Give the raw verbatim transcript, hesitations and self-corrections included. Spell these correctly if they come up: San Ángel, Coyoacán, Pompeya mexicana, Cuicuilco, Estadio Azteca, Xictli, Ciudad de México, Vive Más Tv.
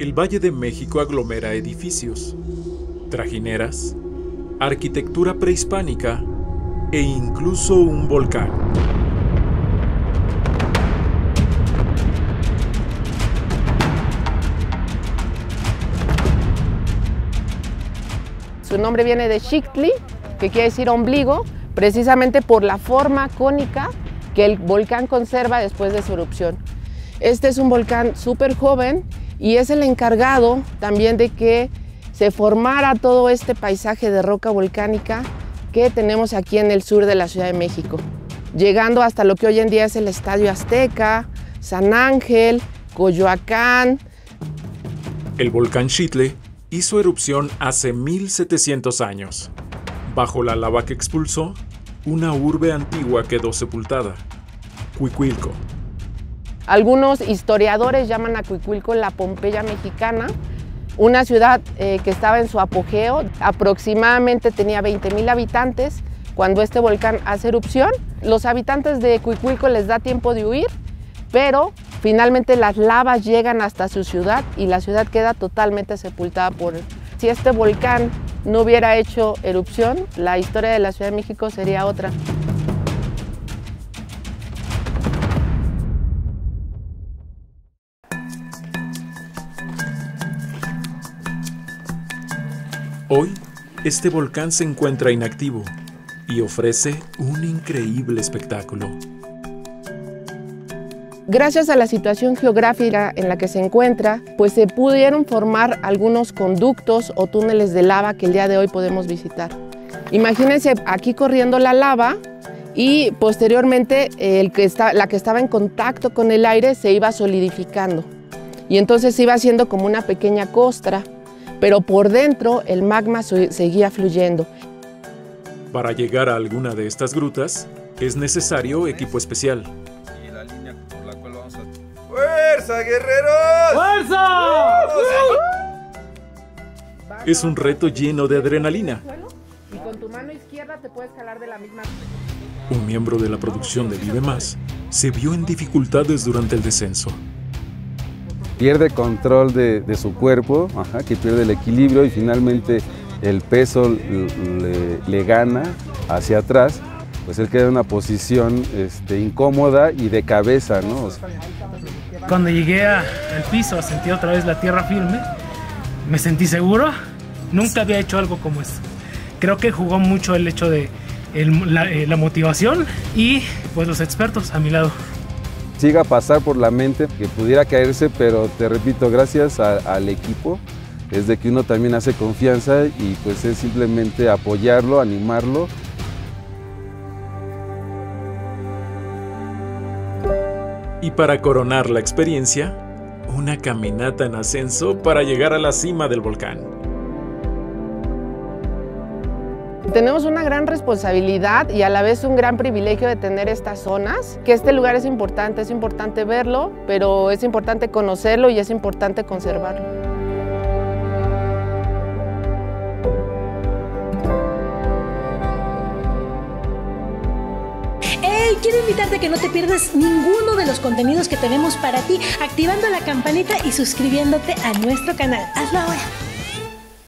el Valle de México aglomera edificios, trajineras, arquitectura prehispánica e incluso un volcán. Su nombre viene de Xictli, que quiere decir ombligo, precisamente por la forma cónica que el volcán conserva después de su erupción. Este es un volcán súper joven y es el encargado también de que se formara todo este paisaje de roca volcánica que tenemos aquí en el sur de la Ciudad de México, llegando hasta lo que hoy en día es el Estadio Azteca, San Ángel, Coyoacán. El volcán Xictli hizo erupción hace mil setecientos años. Bajo la lava que expulsó, una urbe antigua quedó sepultada, Cuicuilco. Algunos historiadores llaman a Cuicuilco la Pompeya mexicana, una ciudad eh, que estaba en su apogeo. Aproximadamente tenía veinte mil habitantes. Cuando este volcán hace erupción, los habitantes de Cuicuilco les da tiempo de huir, pero finalmente las lavas llegan hasta su ciudad y la ciudad queda totalmente sepultada por él. Si este volcán no hubiera hecho erupción, la historia de la Ciudad de México sería otra. Hoy, este volcán se encuentra inactivo y ofrece un increíble espectáculo. Gracias a la situación geográfica en la que se encuentra, pues se pudieron formar algunos conductos o túneles de lava que el día de hoy podemos visitar. Imagínense aquí corriendo la lava y posteriormente el que está, la que estaba en contacto con el aire se iba solidificando y entonces se iba haciendo como una pequeña costra, pero por dentro el magma seguía fluyendo. Para llegar a alguna de estas grutas es necesario equipo especial. ¡Fuerza, guerreros! ¡Fuerza! Es un reto lleno de adrenalina. Y con tu mano izquierda te puedes jalar de la misma. Un miembro de la producción de Vive Más se vio en dificultades durante el descenso. Pierde control de, de su cuerpo, ajá, que pierde el equilibrio y finalmente el peso le, le gana hacia atrás. Pues él queda en una posición este, incómoda y de cabeza, ¿no? O sea, cuando llegué al piso, sentí otra vez la tierra firme, me sentí seguro, nunca había hecho algo como esto. Creo que jugó mucho el hecho de el, la, eh, la motivación y pues los expertos a mi lado. Llega a pasar por la mente que pudiera caerse, pero te repito, gracias a, al equipo, es de que uno también hace confianza y pues es simplemente apoyarlo, animarlo. Y para coronar la experiencia, una caminata en ascenso para llegar a la cima del volcán. Tenemos una gran responsabilidad y a la vez un gran privilegio de tener estas zonas, que este lugar es importante, es importante verlo, pero es importante conocerlo y es importante conservarlo. Quiero invitarte a que no te pierdas ninguno de los contenidos que tenemos para ti, activando la campanita y suscribiéndote a nuestro canal. Hazlo ahora.